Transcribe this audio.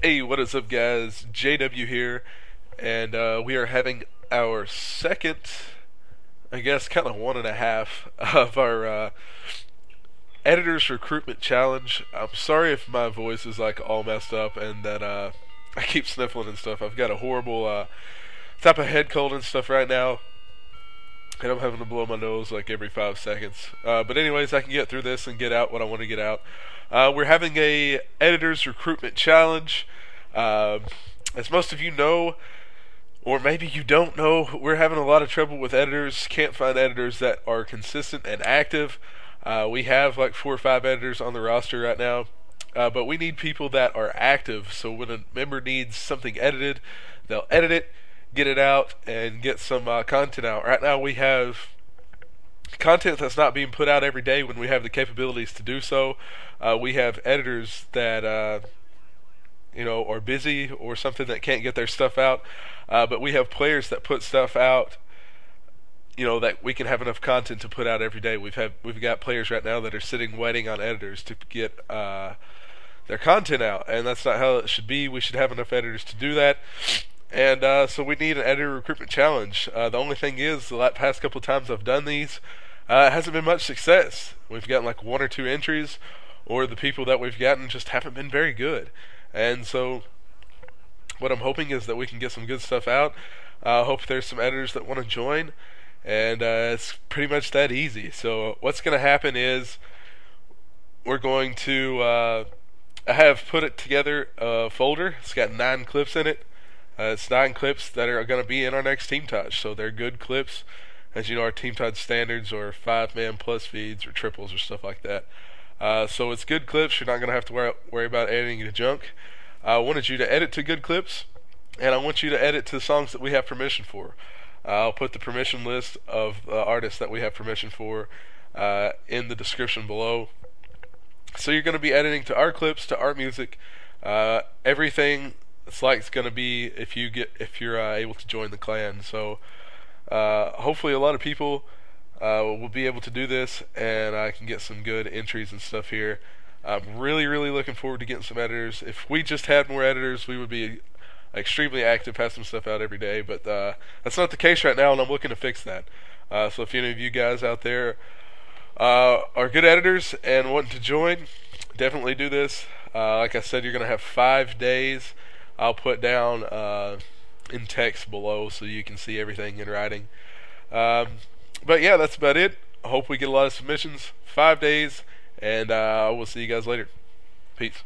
Hey, what is up, guys? JW here, and we are having our second, I guess, kind of 1.5 of our Editor's Recruitment Challenge. I'm sorry if my voice is like all messed up and that I keep sniffling and stuff. I've got a horrible type of head cold and stuff right now, and I'm having to blow my nose like every 5 seconds. But anyways, I can get through this and get out what I want to get out. We're having a Editor's Recruitment Challenge. As most of you know, or maybe you don't know, we're having a lot of trouble with editors. Can't find editors that are consistent and active. We have like 4 or 5 editors on the roster right now, but we need people that are active. So when a member needs something edited, they'll edit it, get it out, and get some content out. Right now we have content that's not being put out every day when we have the capabilities to do so. We have editors that you know, are busy or something that can't get their stuff out, but we have players that put stuff out, you know, that we can have enough content to put out every day. We've got players right now that are sitting waiting on editors to get their content out, and that's not how it should be. We should have enough editors to do that. And so we need an editor recruitment challenge. The only thing is, the past couple times I've done these, it hasn't been much success. We've gotten like 1 or 2 entries, or the people that we've gotten just haven't been very good. And so what I'm hoping is that we can get some good stuff out. I hope there's some editors that want to join, and it's pretty much that easy. So what's going to happen is we're going to have put it together a folder. It's got 9 clips in it. It's 9 clips that are going to be in our next Team Touch, so they're good clips. As you know, our Team Touch standards are 5-man plus feeds or triples or stuff like that. So it's good clips. You're not going to have to worry about editing to junk. I wanted you to edit to good clips, and I want you to edit to songs that we have permission for. I'll put the permission list of artists that we have permission for in the description below. So you're going to be editing to our clips, to our music, everything. It's like it's gonna be if you're able to join the clan. So hopefully a lot of people will be able to do this, and I can get some good entries and stuff here. I'm really looking forward to getting some editors. If we just had more editors, we would be extremely active, have some stuff out every day, but that's not the case right now, and I'm looking to fix that. So if any of you guys out there are good editors and want to join, definitely do this. Like I said, you're gonna have 5 days. I'll put down in text below so you can see everything in writing. But yeah, that's about it. I hope we get a lot of submissions. 5 days, and we'll see you guys later. Peace.